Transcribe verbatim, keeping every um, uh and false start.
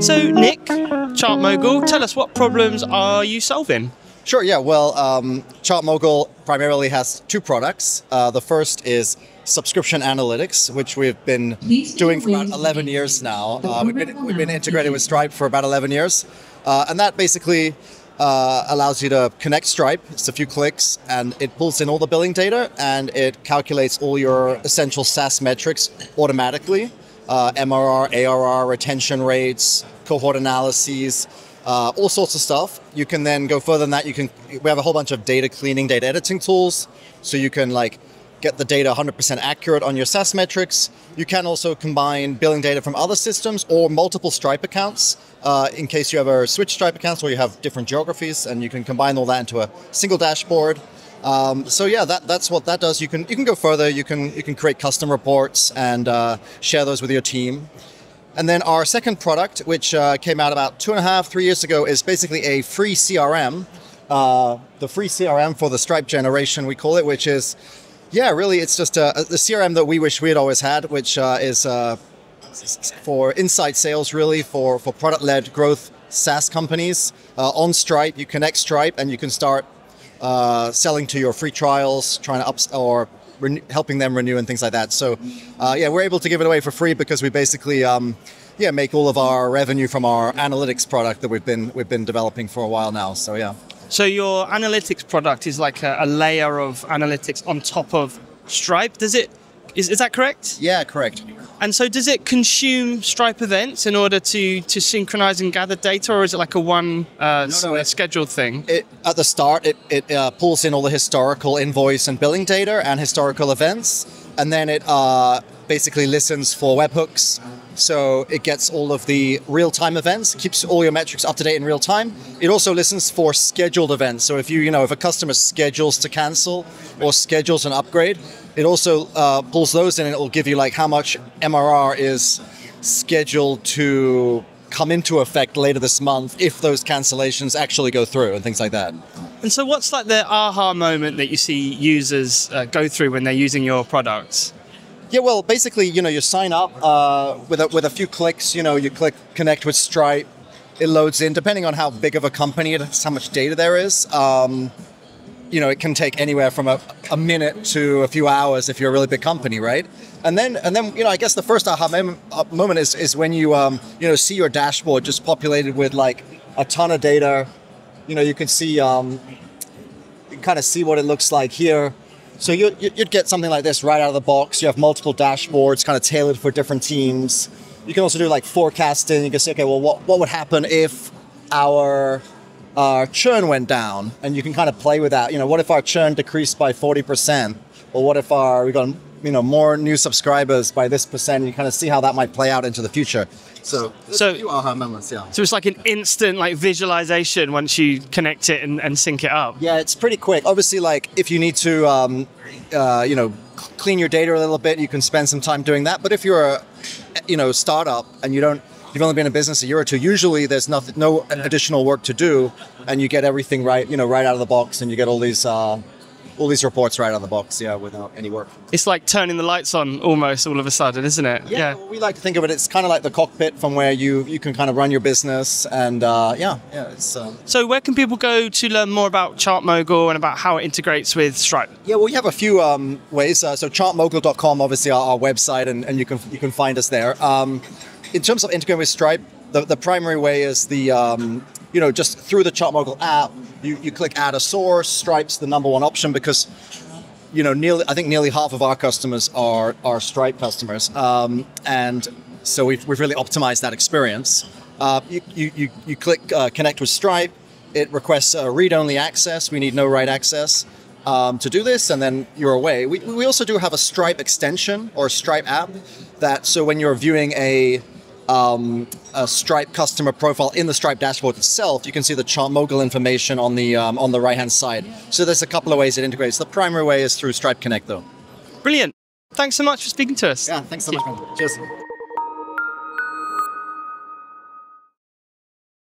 So Nick, ChartMogul, tell us, what problems are you solving? Sure, yeah, well, um, ChartMogul primarily has two products. Uh, the first is subscription analytics, which we've been doing for about eleven years now. Uh, we've, been, we've been integrated with Stripe for about eleven years. Uh, and that basically uh, allows you to connect Stripe. It's a few clicks, and it pulls in all the billing data, and it calculates all your essential SaaS metrics automatically. Uh, M R R, A R R, retention rates, cohort analyses, Uh, all sorts of stuff. You can then go further than that. You can, we have a whole bunch of data cleaning, data editing tools, so you can like get the data one hundred percent accurate on your SaaS metrics. You can also combine billing data from other systems or multiple Stripe accounts uh, in case you ever switch Stripe accounts or you have different geographies, and you can combine all that into a single dashboard. Um, so yeah, that, that's what that does. You can you can go further. You can you can create custom reports and uh, share those with your team. And then our second product, which uh, came out about two and a half, three years ago, is basically a free C R M. Uh, the free C R M for the Stripe generation, we call it, which is, yeah, really, it's just a, a C R M that we wish we had always had, which uh, is uh, for inside sales, really, for, for product-led growth SaaS companies. Uh, on Stripe, you connect Stripe, and you can start uh, selling to your free trials, trying to up or helping them renew and things like that. So uh, yeah, we're able to give it away for free because we basically um, yeah make all of our revenue from our analytics product that we've been we've been developing for a while now. So yeah. So your analytics product is like a, a layer of analytics on top of Stripe. Does it is is that correct? Yeah, correct. And so does it consume Stripe events in order to, to synchronize and gather data, or is it like a one uh, no, no, it, scheduled thing? It, at the start, it, it uh, pulls in all the historical invoice and billing data and historical events, and then it uh, basically listens for webhooks. So it gets all of the real-time events, keeps all your metrics up to date in real time. It also listens for scheduled events. So if you, you know, if a customer schedules to cancel or schedules an upgrade, it also uh, pulls those in, and it will give you like how much M R R is scheduled to come into effect later this month if those cancellations actually go through and things like that. And so what's like the aha moment that you see users uh, go through when they're using your products? Yeah, well, basically, you know, you sign up uh, with a, with a few clicks. You know, you click connect with Stripe. It loads in, depending on how big of a company it is, how much data there is. Um, you know, it can take anywhere from a, a minute to a few hours if you're a really big company, right? And then, and then, you know, I guess the first aha moment, uh, moment is is when you um, you know see your dashboard just populated with like a ton of data. You know, you can see um, you can kind of see what it looks like here. So you'd, you'd get something like this right out of the box. You have multiple dashboards kind of tailored for different teams. You can also do like forecasting. You can say, okay, well, what, what would happen if our uh, churn went down? And you can kind of play with that. You know, what if our churn decreased by forty percent? Or what if our, we got, you know, more new subscribers by this percent? And you kind of see how that might play out into the future. So, so, few aha moments, yeah. So it's like an instant like visualization once you connect it and, and sync it up. Yeah, it's pretty quick. Obviously, like if you need to, um, uh, you know, clean your data a little bit, you can spend some time doing that. But if you're a, you know, startup and you don't, you've only been in business a year or two, usually there's nothing, no yeah. additional work to do, and you get everything right, you know, right out of the box, and you get all these. Uh, All these reports right out of the box, yeah, without any work. It's like turning the lights on almost all of a sudden, isn't it? Yeah, yeah. Well, we like to think of it, it's kind of like the cockpit from where you, you can kind of run your business, and uh, yeah. yeah it's, um... So where can people go to learn more about ChartMogul and about how it integrates with Stripe? Yeah, well, we have a few um, ways. Uh, so chart mogul dot com, obviously, our, our website, and, and you can you can find us there. Um, in terms of integrating with Stripe, the, the primary way is the, um, you know, just through the ChartMogul app. You, you click add a source. Stripe's the number one option because, you know, nearly I think nearly half of our customers are are Stripe customers, um, and so we've we've really optimized that experience. Uh, you, you you you click uh, connect with Stripe. It requests uh, read-only access. We need no write access um, to do this, and then you're away. We we also do have a Stripe extension or a Stripe app that so when you're viewing a Um, a Stripe customer profile in the Stripe dashboard itself, you can see the ChartMogul information on the um, on the right-hand side. So there's a couple of ways it integrates. The primary way is through Stripe Connect, though. Brilliant. Thanks so much for speaking to us. Yeah, thanks so much. Cheers.